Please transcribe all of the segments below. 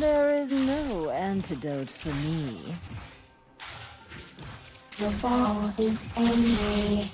There is no antidote for me. The ball is angry.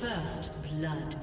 First blood.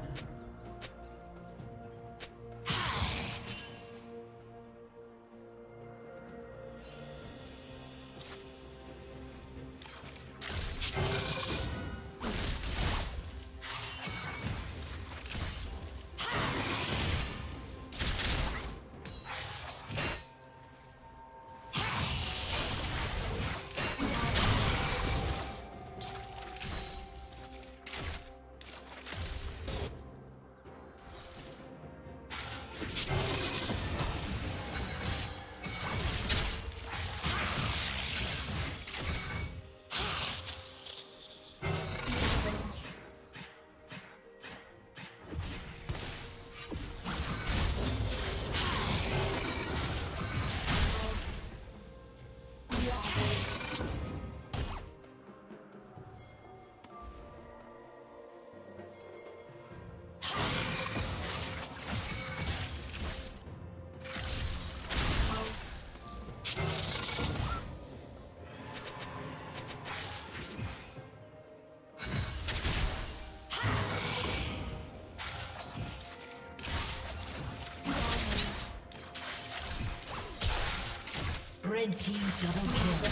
Red team double kill.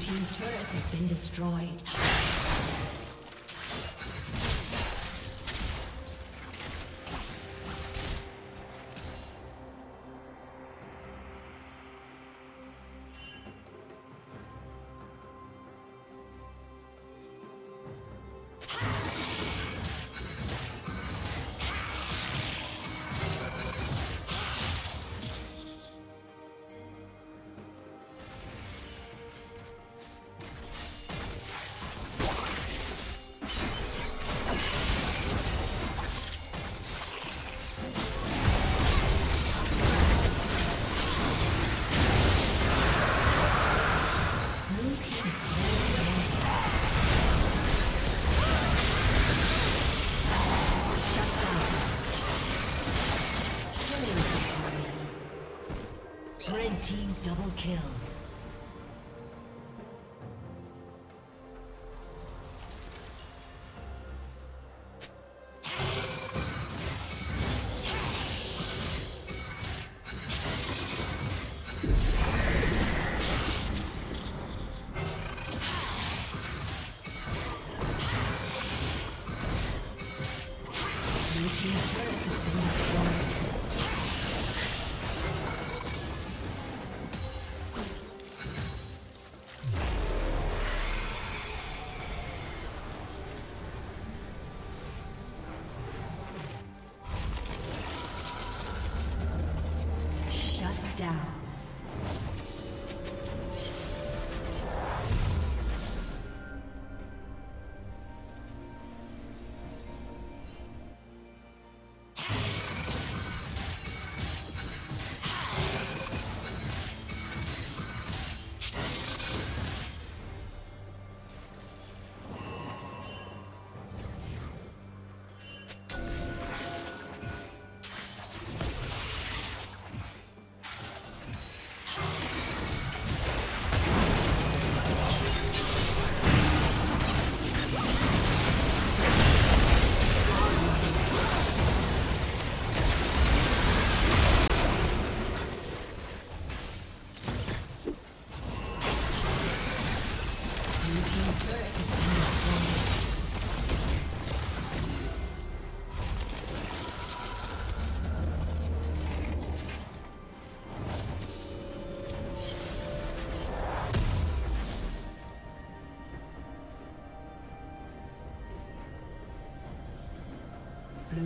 Team's turret has been destroyed. Kill. Blue team's turret has been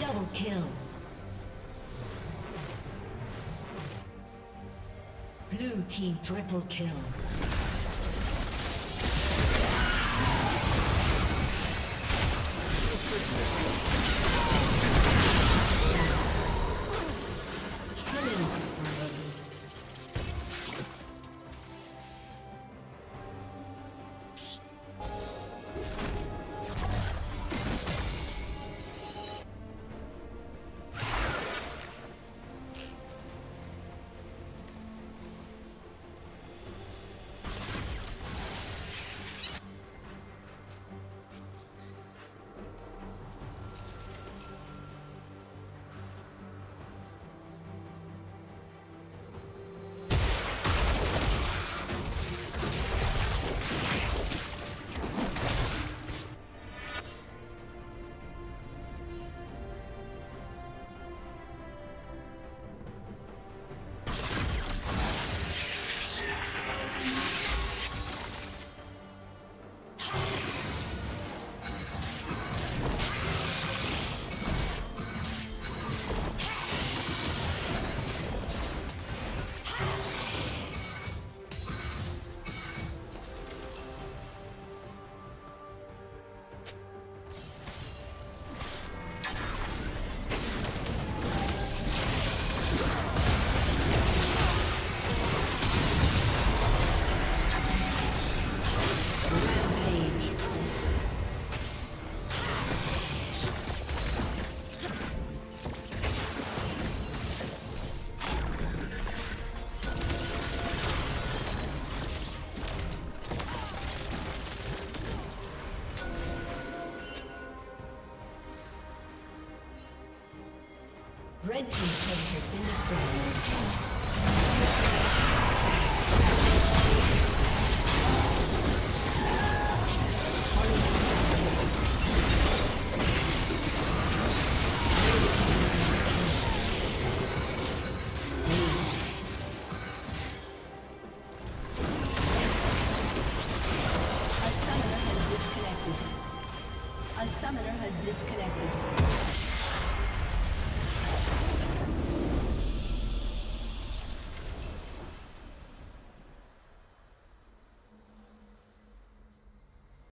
Double kill. Blue team triple kill. Killing spree. Red team's turret has been destroyed. A summoner has disconnected.